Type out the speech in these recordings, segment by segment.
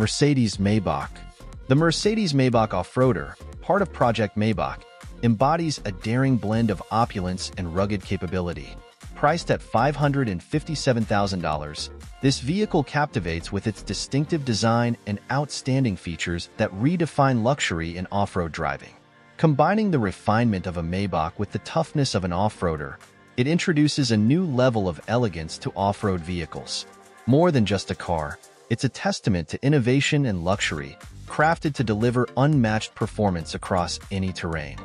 Mercedes Maybach. The Mercedes Maybach off-roader, part of Project Maybach, embodies a daring blend of opulence and rugged capability. Priced at $557,000, this vehicle captivates with its distinctive design and outstanding features that redefine luxury in off-road driving. Combining the refinement of a Maybach with the toughness of an off-roader, it introduces a new level of elegance to off-road vehicles. More than just a car, it's a testament to innovation and luxury, crafted to deliver unmatched performance across any terrain.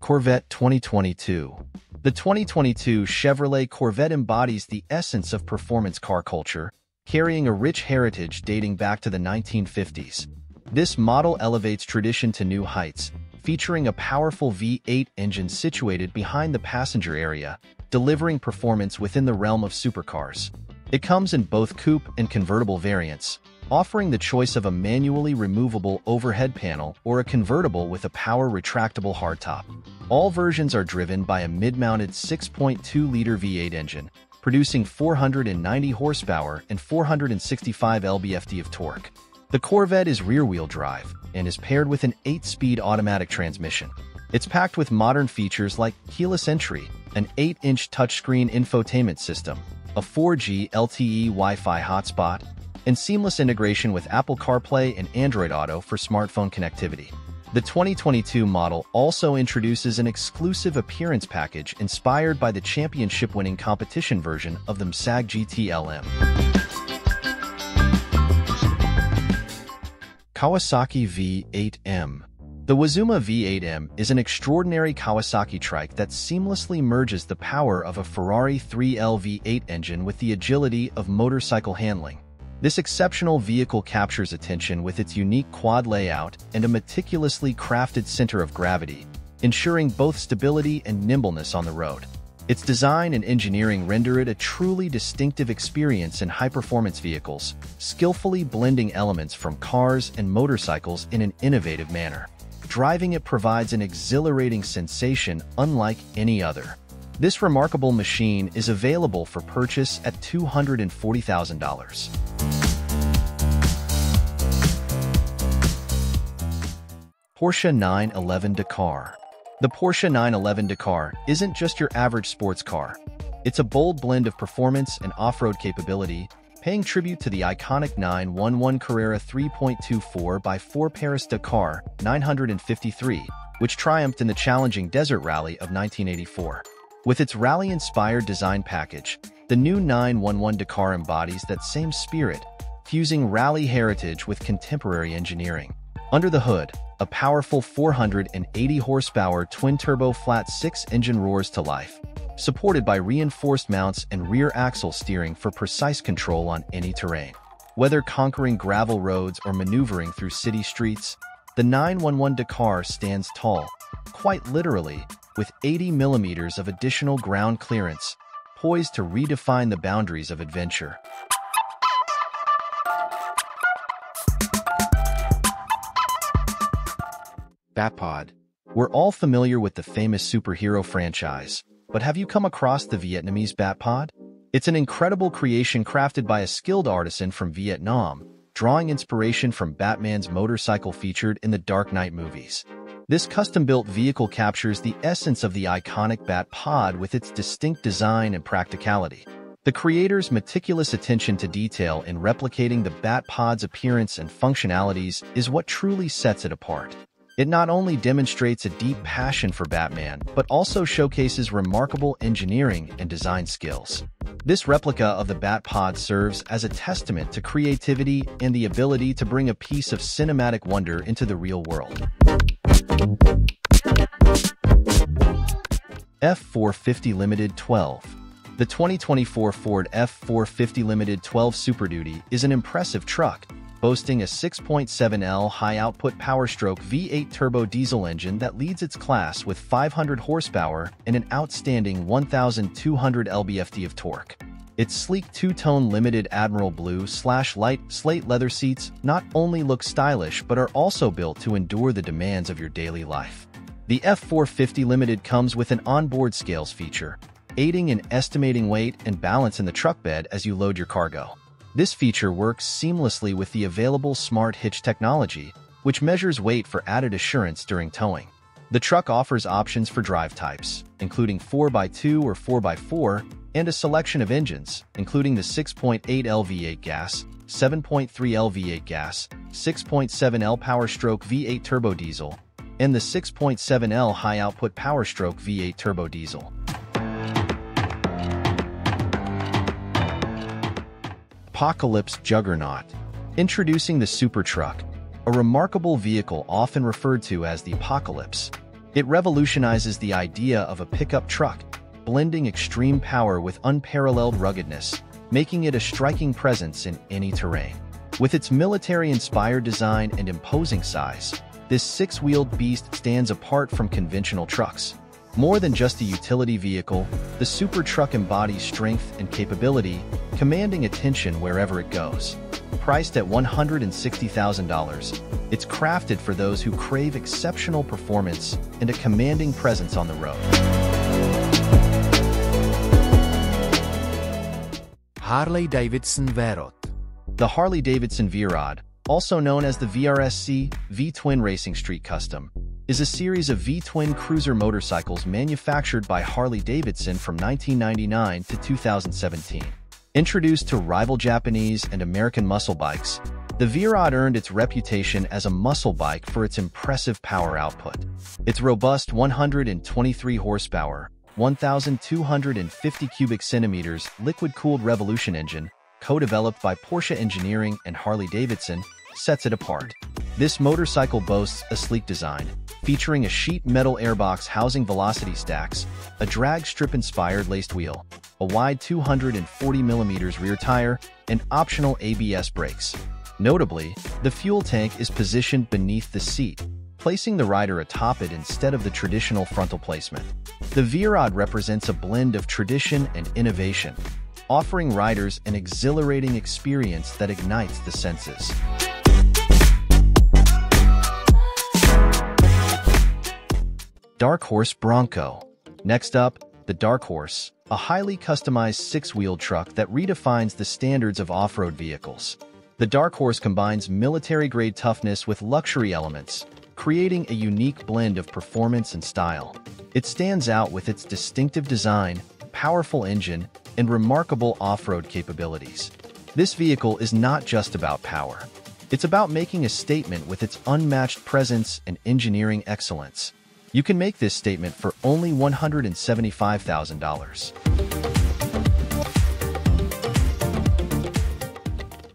Corvette 2022. The 2022 Chevrolet Corvette embodies the essence of performance car culture, carrying a rich heritage dating back to the 1950s. This model elevates tradition to new heights, featuring a powerful V8 engine situated behind the passenger area, delivering performance within the realm of supercars. It comes in both coupe and convertible variants, offering the choice of a manually removable overhead panel or a convertible with a power retractable hardtop. All versions are driven by a mid-mounted 6.2-liter V8 engine, producing 490 horsepower and 465 lb-ft of torque. The Corvette is rear-wheel drive and is paired with an 8-speed automatic transmission. It's packed with modern features like keyless entry, an 8-inch touchscreen infotainment system, a 4G LTE Wi-Fi hotspot, and seamless integration with Apple CarPlay and Android Auto for smartphone connectivity. The 2022 model also introduces an exclusive appearance package inspired by the championship-winning competition version of the MSAG GT-LM. Kawasaki V8M. The Wazuma V8M is an extraordinary Kawasaki trike that seamlessly merges the power of a Ferrari 3L V8 engine with the agility of motorcycle handling. This exceptional vehicle captures attention with its unique quad layout and a meticulously crafted center of gravity, ensuring both stability and nimbleness on the road. Its design and engineering render it a truly distinctive experience in high-performance vehicles, skillfully blending elements from cars and motorcycles in an innovative manner. Driving it provides an exhilarating sensation unlike any other. This remarkable machine is available for purchase at $240,000. Porsche 911 Dakar. The Porsche 911 Dakar isn't just your average sports car. It's a bold blend of performance and off-road capability, paying tribute to the iconic 911 Carrera 3.24x4 Paris Dakar 953, which triumphed in the challenging desert rally of 1984. With its rally-inspired design package, the new 911 Dakar embodies that same spirit, fusing rally heritage with contemporary engineering. Under the hood, a powerful 480-horsepower twin-turbo flat-six engine roars to life, supported by reinforced mounts and rear-axle steering for precise control on any terrain. Whether conquering gravel roads or maneuvering through city streets, the 911 Dakar stands tall, quite literally, with 80 millimeters of additional ground clearance, poised to redefine the boundaries of adventure. Batpod. We're all familiar with the famous superhero franchise, but have you come across the Vietnamese Batpod? It's an incredible creation crafted by a skilled artisan from Vietnam, drawing inspiration from Batman's motorcycle featured in the Dark Knight movies. This custom-built vehicle captures the essence of the iconic Batpod with its distinct design and practicality. The creator's meticulous attention to detail in replicating the Batpod's appearance and functionalities is what truly sets it apart. It not only demonstrates a deep passion for Batman, but also showcases remarkable engineering and design skills. This replica of the Batpod serves as a testament to creativity and the ability to bring a piece of cinematic wonder into the real world. F-450 Limited 12. The 2024 Ford F-450 Limited 12 Super Duty is an impressive truck, boasting a 6.7L high-output PowerStroke V8 turbo diesel engine that leads its class with 500 horsepower and an outstanding 1,200 lb-ft of torque. Its sleek two-tone limited Admiral Blue/Light Slate leather seats not only look stylish but are also built to endure the demands of your daily life. The F450 Limited comes with an onboard scales feature, aiding in estimating weight and balance in the truck bed as you load your cargo. This feature works seamlessly with the available Smart Hitch technology, which measures weight for added assurance during towing. The truck offers options for drive types, including 4x2 or 4x4, and a selection of engines, including the 6.8L V8 gas, 7.3L V8 gas, 6.7L PowerStroke V8 turbo diesel, and the 6.7L high-output PowerStroke V8 turbo diesel. Apocalypse Juggernaut. Introducing the Super Truck, a remarkable vehicle often referred to as the Apocalypse. It revolutionizes the idea of a pickup truck, blending extreme power with unparalleled ruggedness, making it a striking presence in any terrain. With its military-inspired design and imposing size, this six-wheeled beast stands apart from conventional trucks. More than just a utility vehicle, the Super Truck embodies strength and capability, commanding attention wherever it goes. Priced at $160,000, it's crafted for those who crave exceptional performance and a commanding presence on the road. Harley-Davidson V-Rod. The Harley-Davidson V-Rod, also known as the VRSC V-Twin Racing Street Custom, is a series of V-Twin cruiser motorcycles manufactured by Harley-Davidson from 1999 to 2017. Introduced to rival Japanese and American muscle bikes, the V-Rod earned its reputation as a muscle bike for its impressive power output. Its robust 123 horsepower, 1,250 cubic centimeters liquid-cooled Revolution engine, co-developed by Porsche Engineering and Harley-Davidson, sets it apart. This motorcycle boasts a sleek design, featuring a sheet metal airbox housing velocity stacks, a drag strip-inspired laced wheel, a wide 240mm rear tire, and optional ABS brakes. Notably, the fuel tank is positioned beneath the seat, placing the rider atop it instead of the traditional frontal placement. The V-Rod represents a blend of tradition and innovation, offering riders an exhilarating experience that ignites the senses. Dark Horse Bronco. Next up, the Dark Horse, a highly customized six-wheeled truck that redefines the standards of off-road vehicles. The Dark Horse combines military-grade toughness with luxury elements, creating a unique blend of performance and style. It stands out with its distinctive design, powerful engine, and remarkable off-road capabilities. This vehicle is not just about power. It's about making a statement with its unmatched presence and engineering excellence. You can make this statement for only $175,000.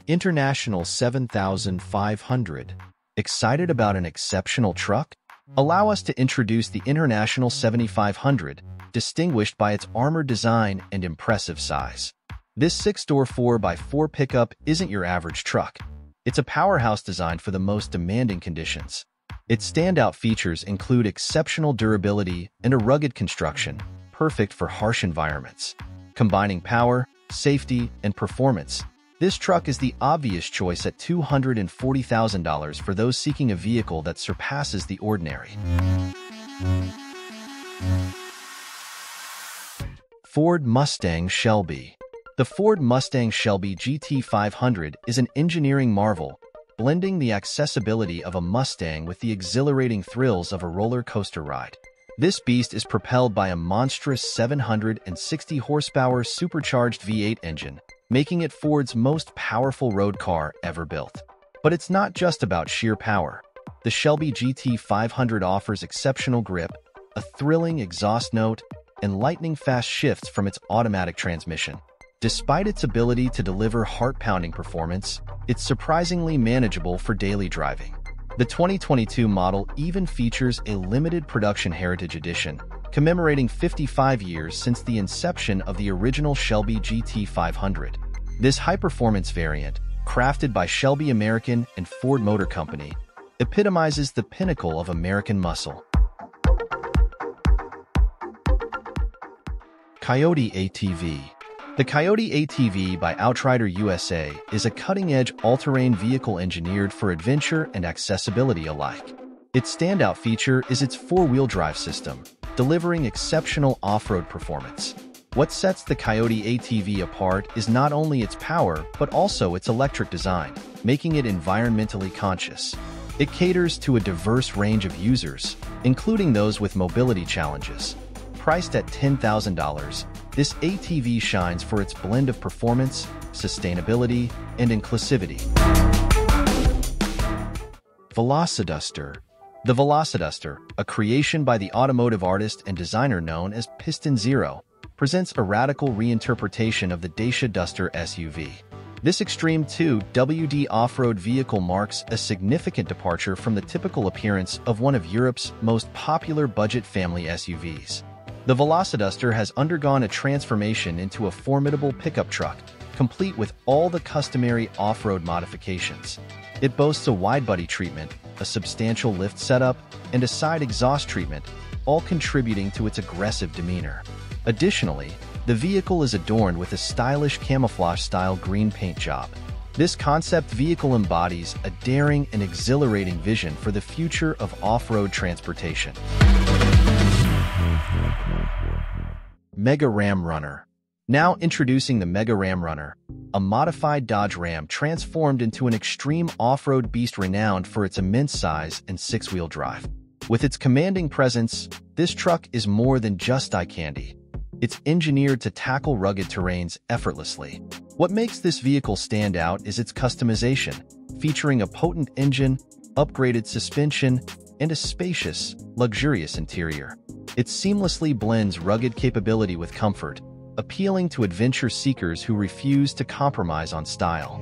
International 7500. Excited about an exceptional truck? Allow us to introduce the International 7500, distinguished by its armored design and impressive size. This six-door 4x4 pickup isn't your average truck. It's a powerhouse designed for the most demanding conditions. Its standout features include exceptional durability and a rugged construction, perfect for harsh environments. Combining power, safety, and performance, this truck is the obvious choice at $240,000 for those seeking a vehicle that surpasses the ordinary. Ford Mustang Shelby. The Ford Mustang Shelby GT500 is an engineering marvel, blending the accessibility of a Mustang with the exhilarating thrills of a roller coaster ride. This beast is propelled by a monstrous 760 horsepower supercharged V8 engine, making it Ford's most powerful road car ever built. But it's not just about sheer power. The Shelby GT500 offers exceptional grip, a thrilling exhaust note, and lightning-fast shifts from its automatic transmission. Despite its ability to deliver heart-pounding performance, it's surprisingly manageable for daily driving. The 2022 model even features a limited production heritage edition, commemorating 55 years since the inception of the original Shelby GT500. This high-performance variant, crafted by Shelby American and Ford Motor Company, epitomizes the pinnacle of American muscle. Coyote ATV. The Coyote ATV by Outrider USA is a cutting-edge all-terrain vehicle engineered for adventure and accessibility alike. Its standout feature is its four-wheel drive system, delivering exceptional off-road performance. What sets the Coyote ATV apart is not only its power, but also its electric design, making it environmentally conscious. It caters to a diverse range of users, including those with mobility challenges. Priced at $10,000, this ATV shines for its blend of performance, sustainability, and inclusivity. Velociduster. The Velociduster, a creation by the automotive artist and designer known as Piston Zero, presents a radical reinterpretation of the Dacia Duster SUV. This Extreme 2 WD off-road vehicle marks a significant departure from the typical appearance of one of Europe's most popular budget family SUVs. The Velociduster has undergone a transformation into a formidable pickup truck, complete with all the customary off-road modifications. It boasts a wide-body treatment, a substantial lift setup, and a side exhaust treatment, all contributing to its aggressive demeanor. Additionally, the vehicle is adorned with a stylish camouflage-style green paint job. This concept vehicle embodies a daring and exhilarating vision for the future of off-road transportation. Mega Ram Runner. Now introducing the Mega Ram Runner, a modified Dodge Ram transformed into an extreme off-road beast renowned for its immense size and six-wheel drive. With its commanding presence, this truck is more than just eye candy. It's engineered to tackle rugged terrains effortlessly. What makes this vehicle stand out is its customization, featuring a potent engine, upgraded suspension, and a spacious, luxurious interior. It seamlessly blends rugged capability with comfort, appealing to adventure seekers who refuse to compromise on style.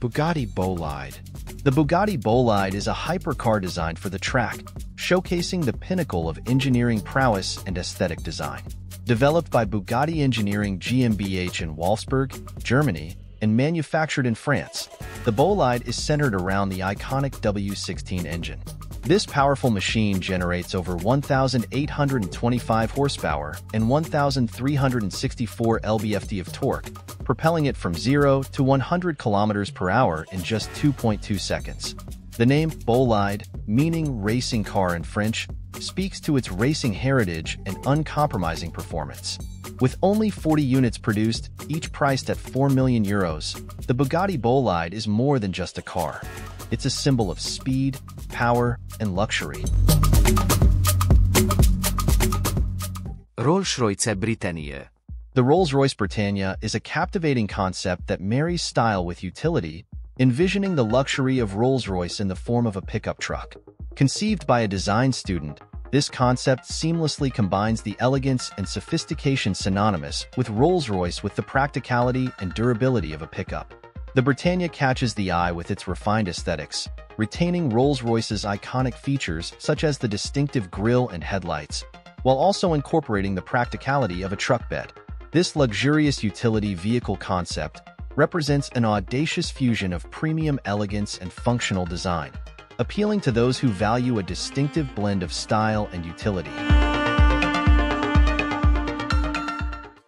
Bugatti Bolide. The Bugatti Bolide is a hypercar designed for the track, showcasing the pinnacle of engineering prowess and aesthetic design. Developed by Bugatti Engineering GmbH in Wolfsburg, Germany, and manufactured in France, the Bolide is centered around the iconic W16 engine. This powerful machine generates over 1,825 horsepower and 1,364 lb-ft of torque, propelling it from 0 to 100 km per hour in just 2.2 seconds. The name Bolide, meaning racing car in French, speaks to its racing heritage and uncompromising performance. With only 40 units produced, each priced at €4 million, the Bugatti Bolide is more than just a car. It's a symbol of speed, power, and luxury. Rolls-Royce Britannia. The Rolls-Royce Britannia is a captivating concept that marries style with utility, envisioning the luxury of Rolls-Royce in the form of a pickup truck. Conceived by a design student, this concept seamlessly combines the elegance and sophistication synonymous with Rolls-Royce with the practicality and durability of a pickup. The Britannia catches the eye with its refined aesthetics, retaining Rolls-Royce's iconic features such as the distinctive grille and headlights, while also incorporating the practicality of a truck bed. This luxurious utility vehicle concept represents an audacious fusion of premium elegance and functional design, appealing to those who value a distinctive blend of style and utility.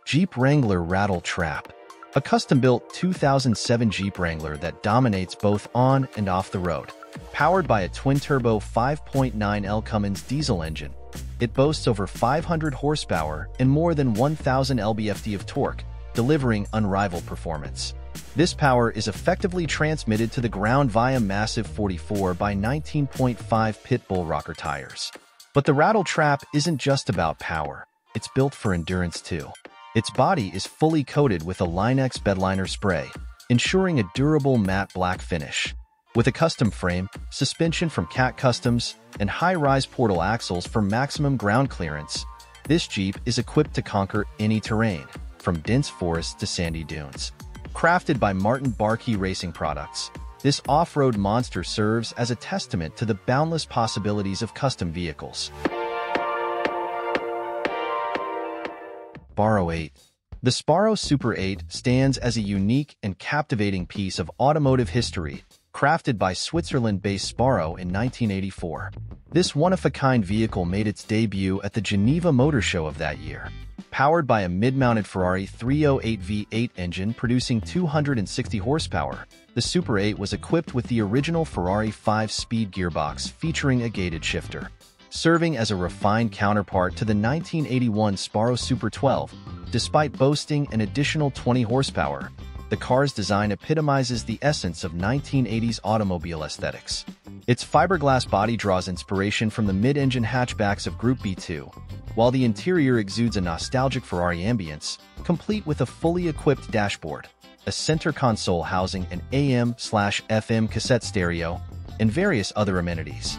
Jeep Wrangler Rattle Trap. A custom-built 2007 Jeep Wrangler that dominates both on and off the road. Powered by a twin-turbo 5.9L Cummins diesel engine, it boasts over 500 horsepower and more than 1,000 lb-ft of torque, delivering unrivaled performance. This power is effectively transmitted to the ground via massive 44x19.5 Pitbull rocker tires. But the Rattle Trap isn't just about power. It's built for endurance too. Its body is fully coated with a Linex bedliner spray, ensuring a durable matte black finish. With a custom frame, suspension from Cat Customs, and high-rise portal axles for maximum ground clearance, this Jeep is equipped to conquer any terrain, from dense forests to sandy dunes. Crafted by Martin Barkey Racing Products, this off-road monster serves as a testament to the boundless possibilities of custom vehicles. Sparrow 8. The Sparrow Super 8 stands as a unique and captivating piece of automotive history, crafted by Switzerland-based Sparrow in 1984. This one-of-a-kind vehicle made its debut at the Geneva Motor Show of that year. Powered by a mid-mounted Ferrari 308 V8 engine producing 260 horsepower, the Super 8 was equipped with the original Ferrari 5-speed gearbox featuring a gated shifter. serving as a refined counterpart to the 1981 Sparrow Super 12. Despite boasting an additional 20 horsepower, the car's design epitomizes the essence of 1980s automobile aesthetics. Its fiberglass body draws inspiration from the mid-engine hatchbacks of Group B2, while the interior exudes a nostalgic Ferrari ambience, complete with a fully equipped dashboard, a center console housing an AM/FM cassette stereo, and various other amenities.